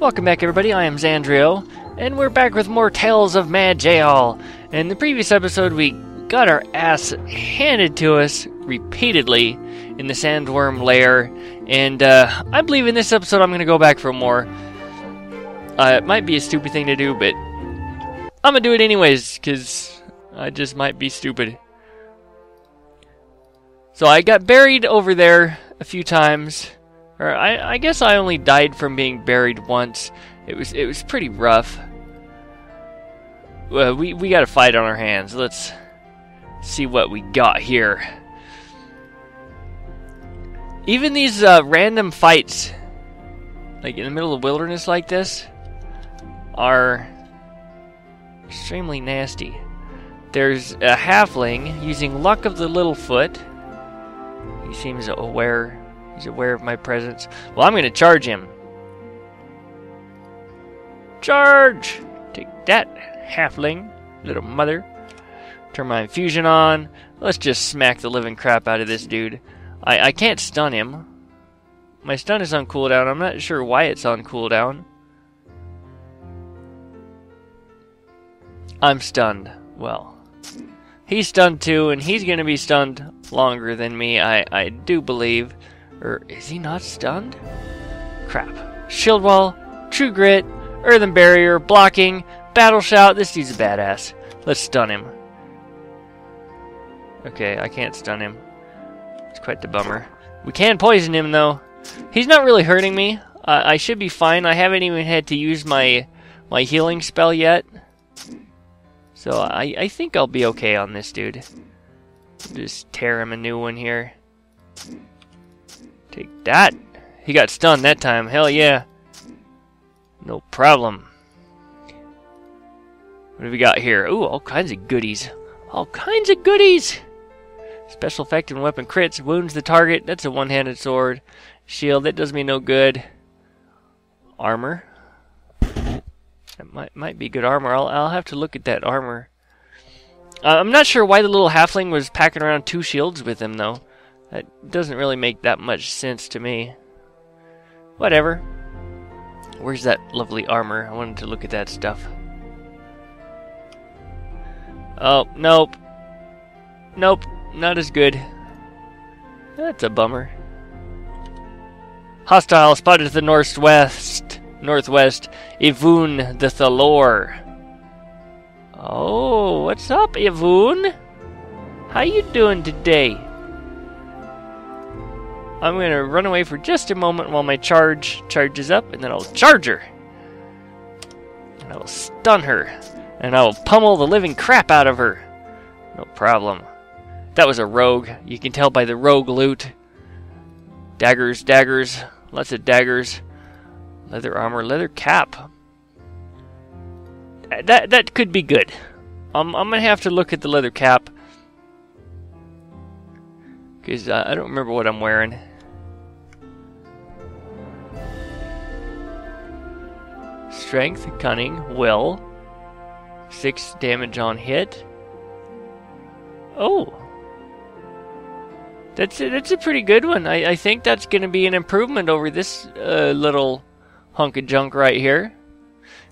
Welcome back, everybody. I am Zzandrio, and we're back with more Tales of Maj'Eyal. In the previous episode, we got our ass handed to us repeatedly in the Sandworm Lair, and I believe in this episode I'm going to go back for more. It might be a stupid thing to do, but I'm going to do it anyways, because I just might be stupid. So I got buried over there a few times. Or I guess I only died from being buried once. It was pretty rough. Well, we got a fight on our hands. Let's see what we got here. Even these random fights, like in the middle of wilderness like this, are extremely nasty. There's a halfling using Luck of the Littlefoot. He seems aware. He's aware of my presence. Well, I'm going to charge him. Charge! Take that, halfling, little mother. Turn my infusion on. Let's just smack the living crap out of this dude. I can't stun him. My stun is on cooldown. I'm not sure why it's on cooldown. I'm stunned. Well, he's stunned too, and he's going to be stunned longer than me, I do believe. Or is he not stunned? Crap. Shield Wall, True Grit, Earthen Barrier, Blocking, Battle Shout. This dude's a badass. Let's stun him. Okay, I can't stun him. It's quite the bummer. We can poison him, though. He's not really hurting me. I should be fine. I haven't even had to use my healing spell yet. So I think I'll be okay on this dude. Just tear him a new one here. Take that. He got stunned that time. Hell yeah. No problem. What have we got here? Ooh, all kinds of goodies. All kinds of goodies! Special effect and weapon crits. Wounds the target. That's a one-handed sword. Shield. That does me no good. Armor. That might be good armor. I'll have to look at that armor. I'm not sure why the little halfling was packing around two shields with him, though. That doesn't really make that much sense to me. Whatever. Where's that lovely armor? I wanted to look at that stuff. Oh, nope. Nope, not as good. That's a bummer. Hostile spotted to the northwest. Northwest. Ivoon the Thalore. Oh, what's up, Ivoon? How you doing today? I'm going to run away for just a moment while my charge charges up, and then I'll charge her. And I will stun her. And I will pummel the living crap out of her. No problem. That was a rogue. You can tell by the rogue loot. Daggers, daggers. Lots of daggers. Leather armor, leather cap. That could be good. I'm going to have to look at the leather cap. Because I don't remember what I'm wearing. Strength, Cunning, Will. 6 damage on hit. Oh. That's a pretty good one. I think that's going to be an improvement over this little hunk of junk right here.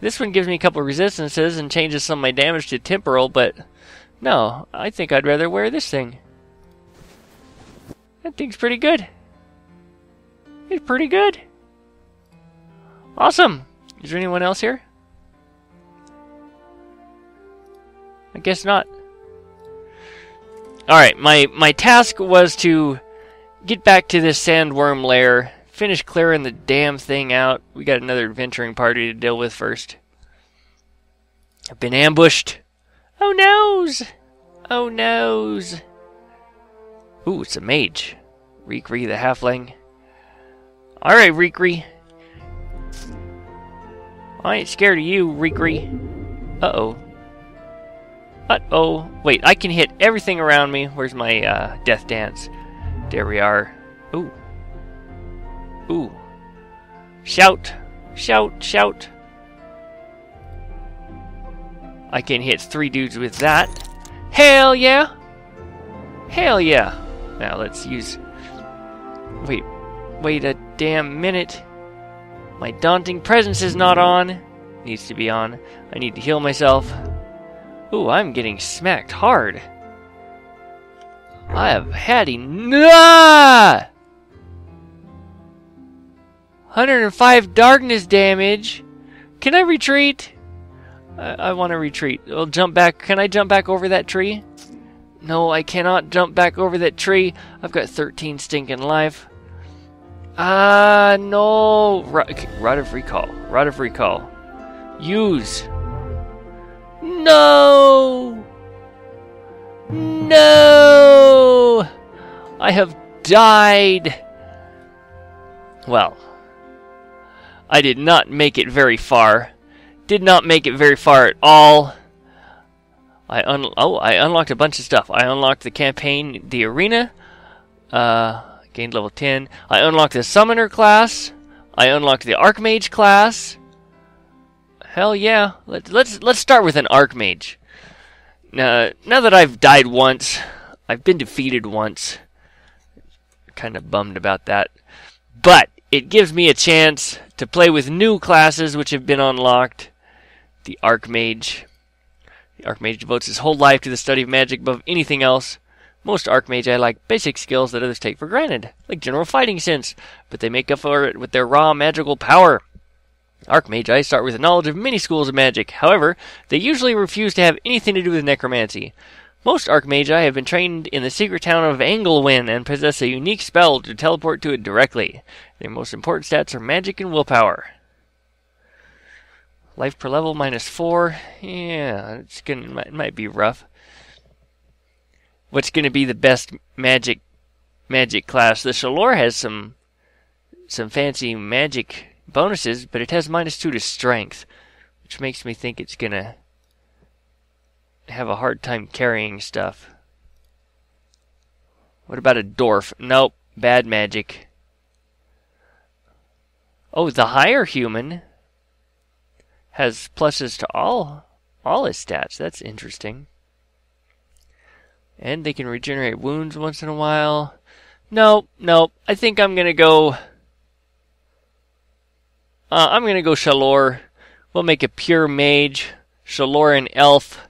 This one gives me a couple of resistances and changes some of my damage to temporal, but no, I think I'd rather wear this thing. That thing's pretty good. It's pretty good. Awesome. Is there anyone else here? I guess not. Alright, my task was to get back to this sandworm lair, finish clearing the damn thing out. We got another adventuring party to deal with first. I've been ambushed. Oh noes! Oh noes! Ooh, it's a mage. Rikri the halfling. Alright, Rikri. I ain't scared of you, Rikri. Uh-oh. Uh-oh. Wait, I can hit everything around me. Where's my death dance? There we are. Ooh. Ooh. Shout. Shout. Shout. I can hit 3 dudes with that. Hell yeah! Hell yeah! Now let's use... Wait a damn minute. My daunting presence is not on. Needs to be on. I need to heal myself. Ooh, I'm getting smacked hard. I have had enough. 105 darkness damage. Can I retreat? I want to retreat. I'll jump back. Can I jump back over that tree? No, I cannot jump back over that tree. I've got 13 stinking life. No. Rod of Recall. Rod of Recall. Use. No! No! I have died. Well, I did not make it very far. Did not make it very far at all. I unlocked a bunch of stuff. I unlocked the campaign, the arena. Gained level 10. I unlocked the summoner class. I unlocked the archmage class. Hell yeah! Let's start with an archmage. Now that I've died once, I've been defeated once. Kind of bummed about that, but it gives me a chance to play with new classes which have been unlocked. The archmage. The archmage devotes his whole life to the study of magic above anything else. Most archmagi like basic skills that others take for granted, like general fighting sense, but they make up for it with their raw magical power. Archmagi start with a knowledge of many schools of magic. However, they usually refuse to have anything to do with necromancy. Most Archmagi have been trained in the secret town of Angolwen and possess a unique spell to teleport to it directly. Their most important stats are magic and willpower. Life per level -4. Yeah, it might be rough. What's going to be the best magic class? The Thalore has some fancy magic bonuses, but it has -2 to strength, which makes me think it's gonna have a hard time carrying stuff. What about a dwarf? Nope, bad magic. Oh, the higher human has pluses to all his stats. That's interesting. And they can regenerate wounds once in a while. Nope. I think I'm gonna go. I'm going to go Thalore. We'll make a pure mage. Thalore and elf.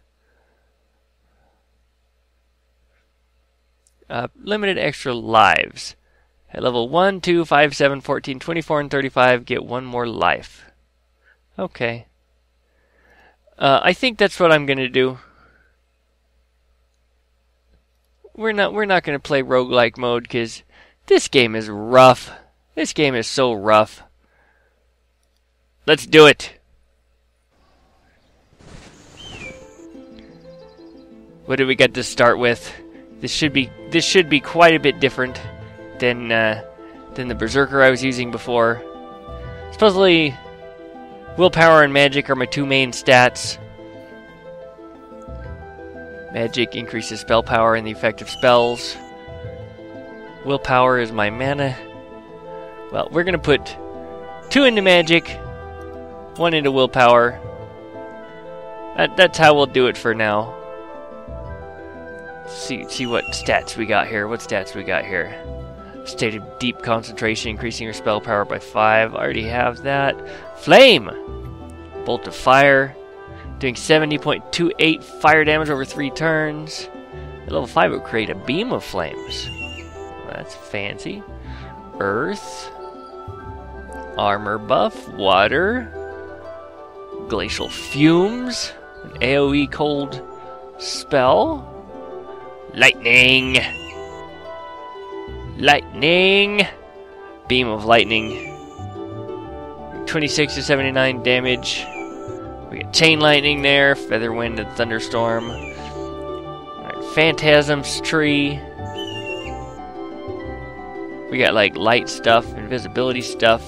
Limited extra lives. At level 1, 2, 5, 7, 14, 24, and 35, get one more life. Okay. I think that's what I'm going to do. We're not going to play roguelike mode because this game is rough. This game is so rough. Let's do it. What do we get to start with? This should be quite a bit different than the berserker I was using before. Supposedly, willpower and magic are my two main stats. Magic increases spell power and the effect of spells. Willpower is my mana. Well, we're gonna put 2 into magic. 1 into willpower. That's how we'll do it for now. See what stats we got here. What stats we got here? State of deep concentration, increasing your spell power by 5. I already have that. Flame! Bolt of fire. Doing 70.28 fire damage over 3 turns. At level 5 it will create a beam of flames. That's fancy. Earth. Armor buff. Water. Glacial Fumes, an AoE cold spell. Lightning! Beam of lightning. 26 to 79 damage. We got Chain Lightning there, Feather Wind and Thunderstorm. Alright, Phantasm's Tree. We got like light stuff, invisibility stuff.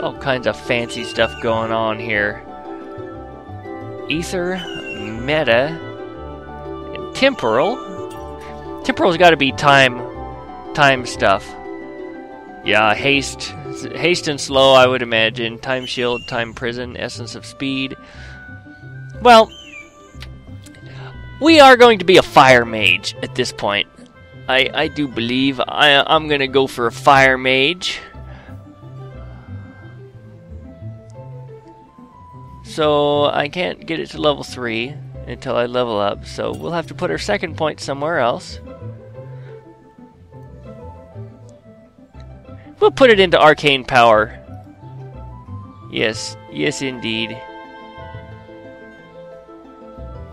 All kinds of fancy stuff going on here. Ether, meta, and temporal. Temporal's got to be time stuff. Yeah, haste and slow, I would imagine. Time shield, time prison, essence of speed. Well, we are going to be a fire mage at this point. I do believe I'm gonna go for a fire mage. So I can't get it to level 3 until I level up, so we'll have to put our second point somewhere else. We'll put it into Arcane Power. Yes, yes indeed.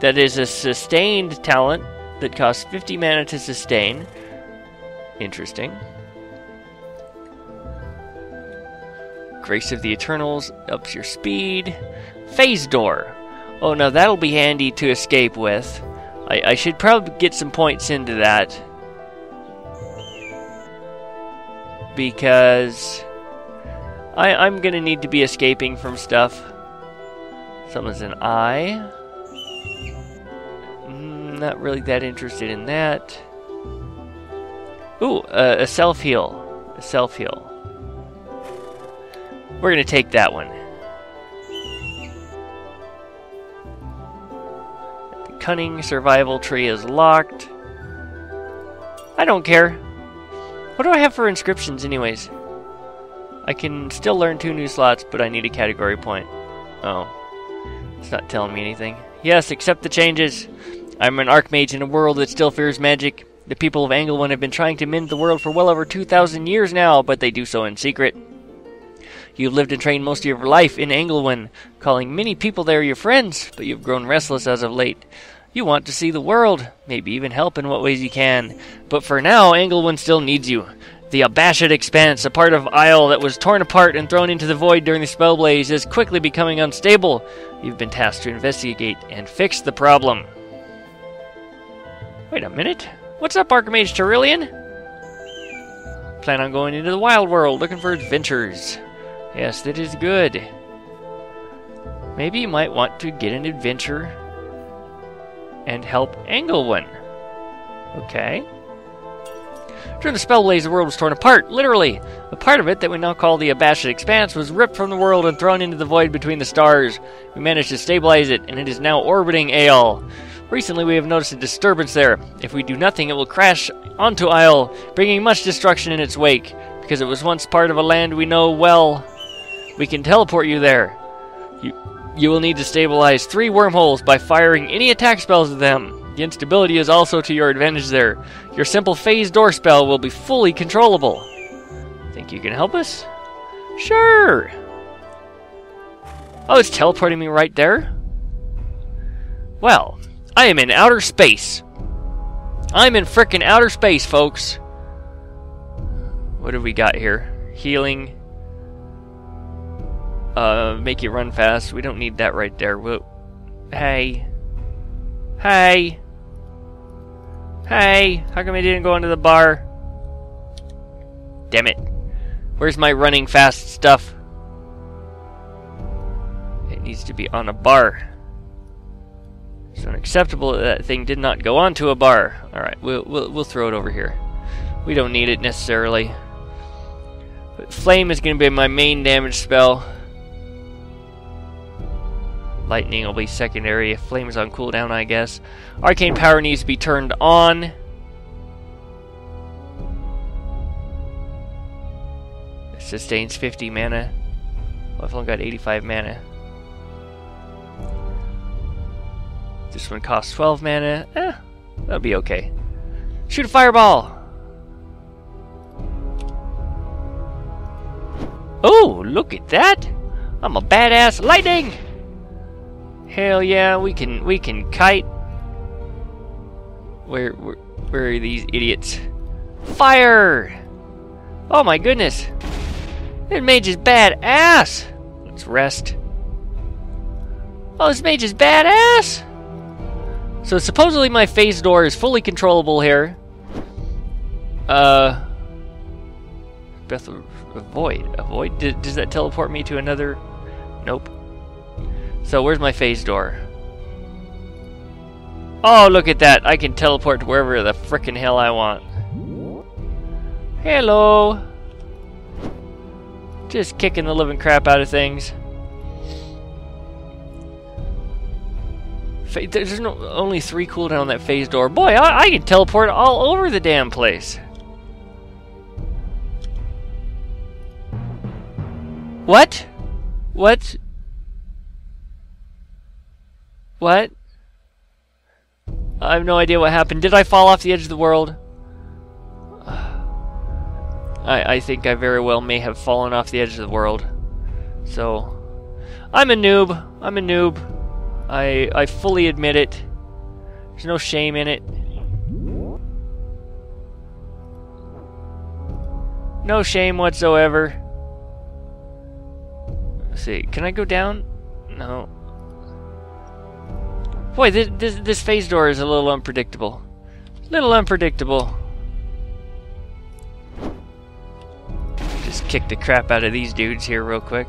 That is a sustained talent that costs 50 mana to sustain. Interesting. Grace of the Eternals ups your speed. Phase Door. Oh, now that'll be handy to escape with. I should probably get some points into that. Because I'm gonna need to be escaping from stuff. Someone's an eye. Not really that interested in that. Ooh, a self-heal. A self-heal. We're gonna take that one. The Cunning Survival Tree is locked. I don't care. What do I have for inscriptions anyways? I can still learn 2 new slots, but I need a category point. Oh. It's not telling me anything. Yes, accept the changes. I'm an Archmage in a world that still fears magic. The people of Angolwen have been trying to mend the world for well over 2,000 years now, but they do so in secret. You've lived and trained most of your life in Angolwen, calling many people there your friends, but you've grown restless as of late. You want to see the world, maybe even help in what ways you can. But for now, Angolwen still needs you. The Abashed Expanse, a part of Aeol that was torn apart and thrown into the void during the Spellblaze, is quickly becoming unstable. You've been tasked to investigate and fix the problem. Wait a minute. What's up, Archmage Terillion? Plan on going into the wild world, looking for adventures. Yes, that is good. Maybe you might want to get an adventure and help Angolwen. Okay. During the Spellblaze, the world was torn apart, literally. A part of it that we now call the Abashed Expanse was ripped from the world and thrown into the void between the stars. We managed to stabilize it, and it is now orbiting Aeol. Recently, we have noticed a disturbance there. If we do nothing, it will crash onto Aeol, bringing much destruction in its wake. Because it was once part of a land we know well, we can teleport you there. You will need to stabilize 3 wormholes by firing any attack spells at them. The instability is also to your advantage there. Your simple phase door spell will be fully controllable. Think you can help us? Sure! Oh, it's teleporting me right there? Well, I am in outer space. I'm in frickin' outer space, folks. What have we got here? Healing. Make you run fast. We don't need that right there. We'll... Hey. Hey. Hey, how come I didn't go into the bar? Damn it. Where's my running fast stuff? It needs to be on a bar. It's unacceptable that that thing did not go onto a bar. Alright, we'll throw it over here. We don't need it necessarily. But Flame is going to be my main damage spell. Lightning will be secondary if Flame is on cooldown, I guess. Arcane Power needs to be turned on. It sustains 50 mana. Well, I've only got 85 mana. This one costs 12 mana. That'll be okay. Shoot a fireball! Oh, look at that! I'm a badass lightning! Hell yeah, we can kite. Where are these idiots? Fire! Oh my goodness! That mage is badass! Let's rest. Oh, this mage is badass! So supposedly my phase door is fully controllable here. Breath of Void. Avoid. Does that teleport me to another? Nope. So where's my phase door? Oh, look at that! I can teleport to wherever the frickin' hell I want. Hello. Just kicking the living crap out of things. There's only 3 cooldown on that phase door. Boy, I can teleport all over the damn place. What? What? What? I have no idea what happened. Did I fall off the edge of the world? I think I very well may have fallen off the edge of the world. So, I'm a noob. I'm a noob. I fully admit it. There's no shame in it. No shame whatsoever. Let's see, can I go down? No. Boy, this phase door is a little unpredictable. Just kick the crap out of these dudes here real quick.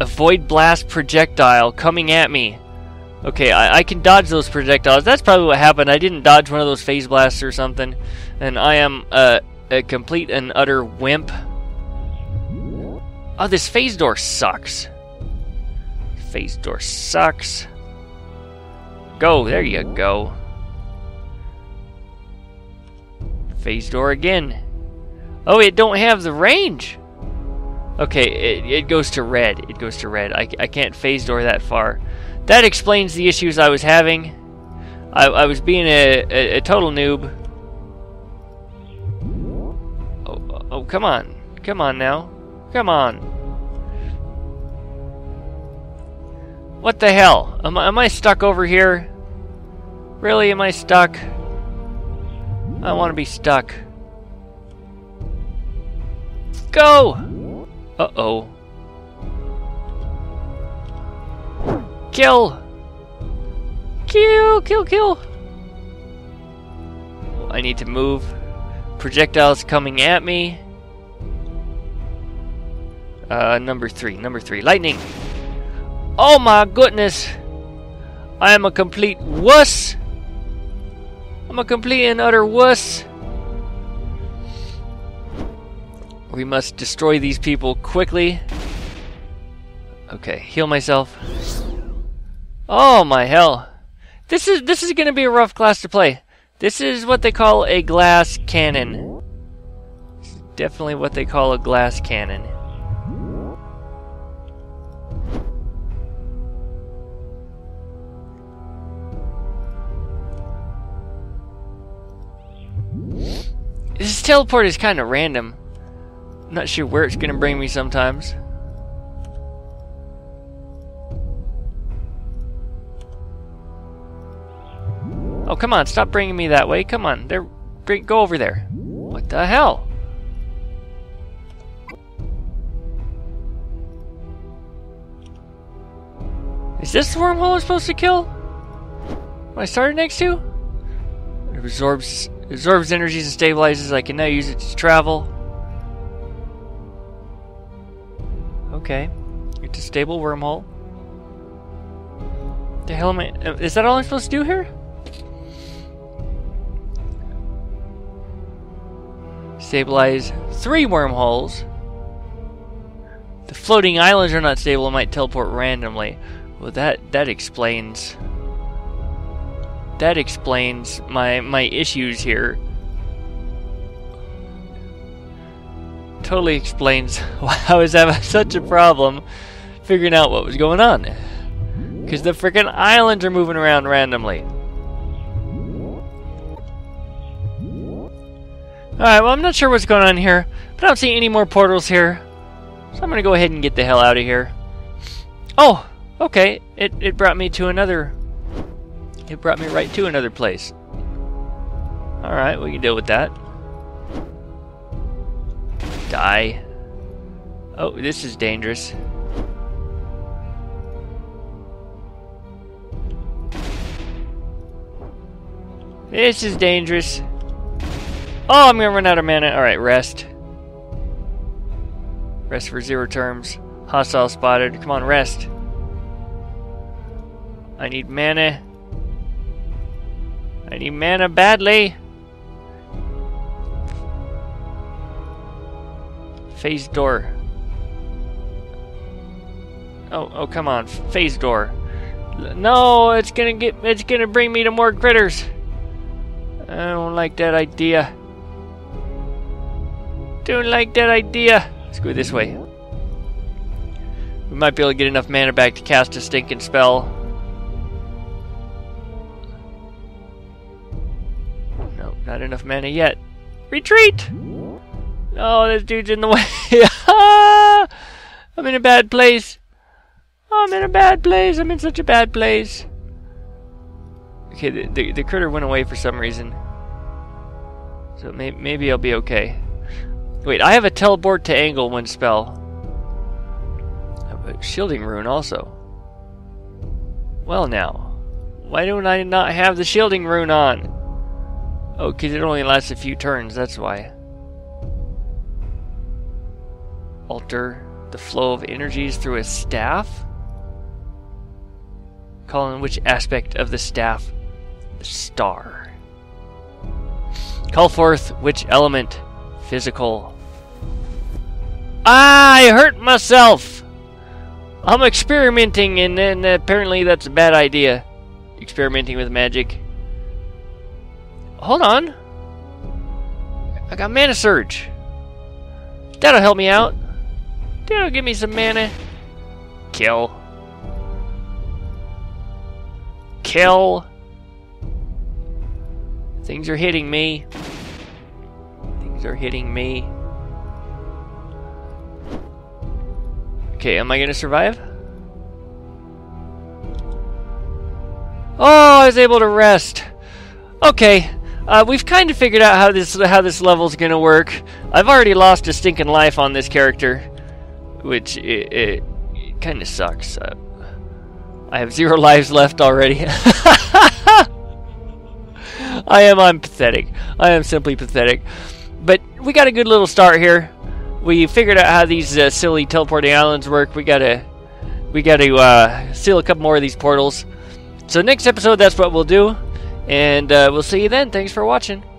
Avoid blast projectile coming at me. Okay, I can dodge those projectiles. That's probably what happened. I didn't dodge one of those phase blasts or something. And I am a complete and utter wimp. Oh, this phase door sucks. Phase door sucks. Go, there you go. Phase door again. Oh, it don't have the range. Okay, it goes to red. It goes to red. I can't phase door that far. That explains the issues I was having. I was being a total noob. Oh, come on. Come on now. Come on. What the hell? Am I stuck over here? Really, am I stuck? I don't want to be stuck. Go! Uh-oh. Kill! Kill, kill, kill! I need to move. Projectiles coming at me. Number three. Lightning! Oh my goodness! I am a complete wuss! I'm a complete and utter wuss! We must destroy these people quickly. Okay, heal myself. Oh my hell. This is gonna be a rough class to play. This is what they call a glass cannon. This is definitely what they call a glass cannon. This teleport is kind of random. I'm not sure where it's going to bring me sometimes. Oh, come on, stop bringing me that way. Come on, there, go over there. What the hell? Is this the wormhole I'm supposed to kill? What I started next to? It absorbs energies and stabilizes. I can now use it to travel. Okay, it's a stable wormhole. The hell am I? Is that all I'm supposed to do here? Stabilize 3 wormholes. The floating islands are not stable and might teleport randomly. Well, that explains. That explains my issues here. Totally explains why I was having such a problem figuring out what was going on. Because the freaking islands are moving around randomly. Alright, well I'm not sure what's going on here, but I don't see any more portals here. So I'm going to go ahead and get the hell out of here. Oh, okay. It brought me to another... It brought me right to another place. Alright, we can deal with that. Die. Oh, this is dangerous. This is dangerous. Oh, I'm gonna run out of mana. Alright, rest. Rest for 0 turns. Hostile spotted. Come on, rest. I need mana. I need mana badly. Phase door. Oh, come on, phase door. No, it's gonna bring me to more critters. I don't like that idea. Don't like that idea. Let's go this way. We might be able to get enough mana back to cast a stinking spell. Not enough mana yet. Retreat! Oh, this dude's in the way. I'm in a bad place. Oh, I'm in a bad place. I'm in such a bad place. Okay, the critter went away for some reason. So maybe I'll be okay. Wait, I have a teleport to Angolwen spell. I have a shielding rune also. Well now, why don't I not have the shielding rune on? Oh, because it only lasts a few turns, that's why. Alter the flow of energies through a staff? Call in which aspect of the staff? The star. Call forth which element? Physical. Ah, I hurt myself! I'm experimenting and then apparently that's a bad idea. Experimenting with magic. Hold on. I got mana surge. That'll help me out. That'll give me some mana. Kill. Kill. Things are hitting me. Things are hitting me. Okay, am I gonna survive? Oh, I was able to rest. Okay, we've kind of figured out how this level's gonna work. I've already lost a stinking life on this character, which it kind of sucks. I have 0 lives left already. I'm pathetic. I am simply pathetic. But we got a good little start here. We figured out how these silly teleporting islands work. We gotta seal a couple more of these portals. So next episode, that's what we'll do. And we'll see you then. Thanks for watching.